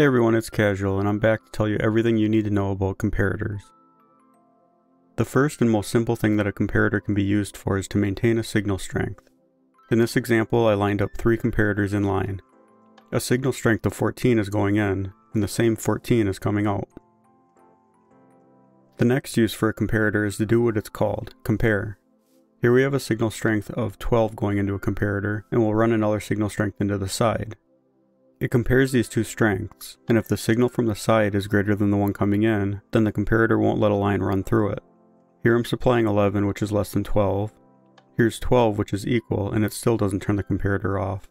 Hey everyone, it's Casual, and I'm back to tell you everything you need to know about comparators. The first and most simple thing that a comparator can be used for is to maintain a signal strength. In this example, I lined up 3 comparators in line. A signal strength of 14 is going in, and the same 14 is coming out. The next use for a comparator is to do what it's called, compare. Here we have a signal strength of 12 going into a comparator, and we'll run another signal strength into the side. It compares these two strengths, and if the signal from the side is greater than the one coming in, then the comparator won't let a line run through it. Here I'm supplying 11, which is less than 12. Here's 12, which is equal, and it still doesn't turn the comparator off.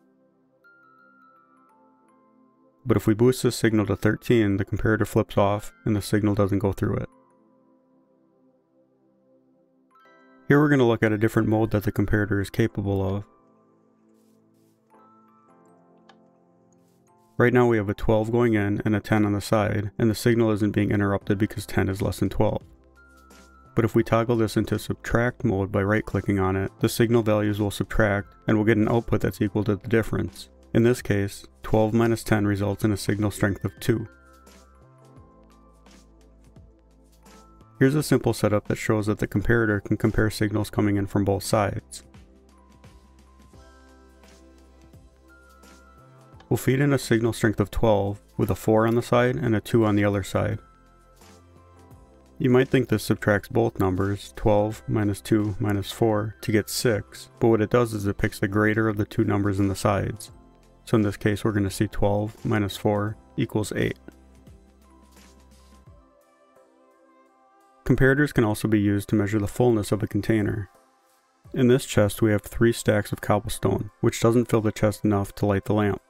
But if we boost this signal to 13, the comparator flips off, and the signal doesn't go through it. Here we're going to look at a different mode that the comparator is capable of. Right now we have a 12 going in and a 10 on the side, and the signal isn't being interrupted because 10 is less than 12. But if we toggle this into subtract mode by right clicking on it, the signal values will subtract and we'll get an output that's equal to the difference. In this case, 12 minus 10 results in a signal strength of 2. Here's a simple setup that shows that the comparator can compare signals coming in from both sides. We'll feed in a signal strength of 12 with a 4 on the side and a 2 on the other side. You might think this subtracts both numbers, 12 minus 2 minus 4, to get 6, but what it does is it picks the greater of the two numbers in the sides. So in this case we're going to see 12 minus 4 equals 8. Comparators can also be used to measure the fullness of a container. In this chest we have 3 stacks of cobblestone, which doesn't fill the chest enough to light the lamp.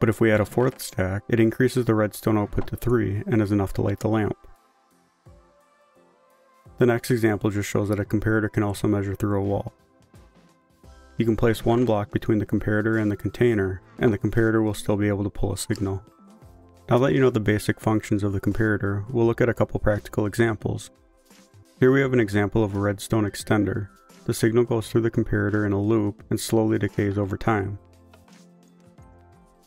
But if we add a 4th stack, it increases the redstone output to 3 and is enough to light the lamp. The next example just shows that a comparator can also measure through a wall. You can place one block between the comparator and the container, and the comparator will still be able to pull a signal. Now that you know the basic functions of the comparator, we'll look at a couple practical examples. Here we have an example of a redstone extender. The signal goes through the comparator in a loop and slowly decays over time.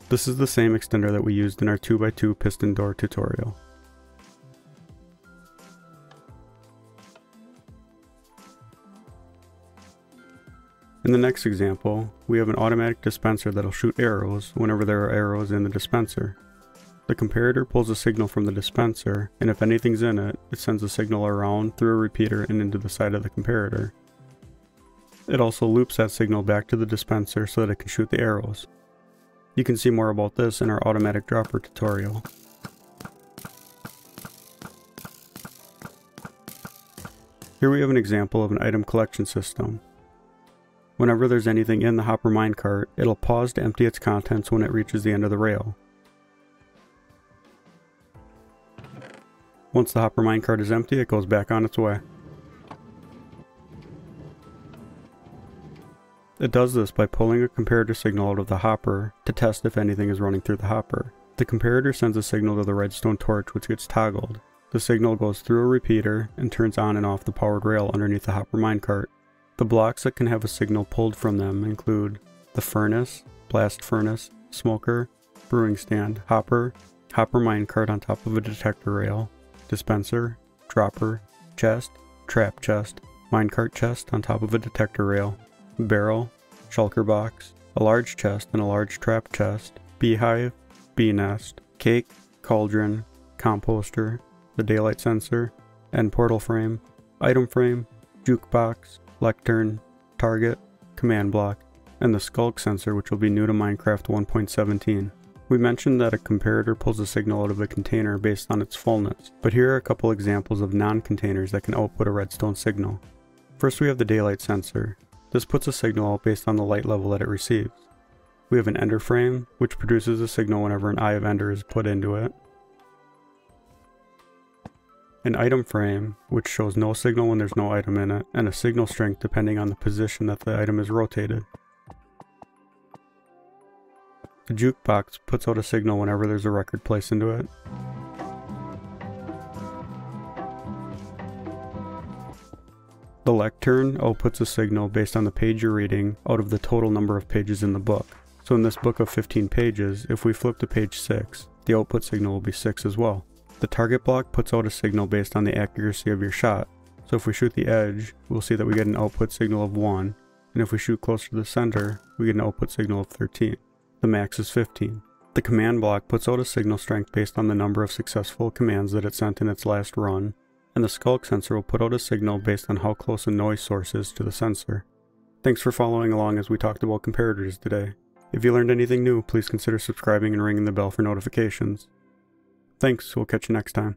This is the same extender that we used in our 2x2 piston door tutorial. In the next example, we have an automatic dispenser that'll shoot arrows whenever there are arrows in the dispenser. The comparator pulls a signal from the dispenser, and if anything's in it, it sends a signal around through a repeater and into the side of the comparator. It also loops that signal back to the dispenser so that it can shoot the arrows. You can see more about this in our automatic dropper tutorial. Here we have an example of an item collection system. Whenever there's anything in the hopper minecart, it'll pause to empty its contents when it reaches the end of the rail. Once the hopper minecart is empty, it goes back on its way. It does this by pulling a comparator signal out of the hopper to test if anything is running through the hopper. The comparator sends a signal to the redstone torch, which gets toggled. The signal goes through a repeater and turns on and off the powered rail underneath the hopper minecart. The blocks that can have a signal pulled from them include the furnace, blast furnace, smoker, brewing stand, hopper, hopper minecart on top of a detector rail, dispenser, dropper, chest, trap chest, minecart chest on top of a detector rail, barrel, shulker box, a large chest and a large trap chest, beehive, bee nest, cake, cauldron, composter, the daylight sensor, end portal frame, item frame, jukebox, lectern, target, command block, and the skulk sensor, which will be new to Minecraft 1.17. We mentioned that a comparator pulls a signal out of a container based on its fullness, but here are a couple examples of non-containers that can output a redstone signal. First we have the daylight sensor. This puts a signal out based on the light level that it receives. We have an ender frame, which produces a signal whenever an eye of ender is put into it. An item frame, which shows no signal when there's no item in it, and a signal strength depending on the position that the item is rotated. The jukebox puts out a signal whenever there's a record placed into it. The lectern outputs a signal based on the page you're reading out of the total number of pages in the book. So in this book of 15 pages, if we flip to page 6, the output signal will be 6 as well. The target block puts out a signal based on the accuracy of your shot. So if we shoot the edge, we'll see that we get an output signal of 1, and if we shoot closer to the center, we get an output signal of 13. The max is 15. The command block puts out a signal strength based on the number of successful commands that it sent in its last run, and the skulk sensor will put out a signal based on how close a noise source is to the sensor. Thanks for following along as we talked about comparators today. If you learned anything new, please consider subscribing and ringing the bell for notifications. Thanks, we'll catch you next time.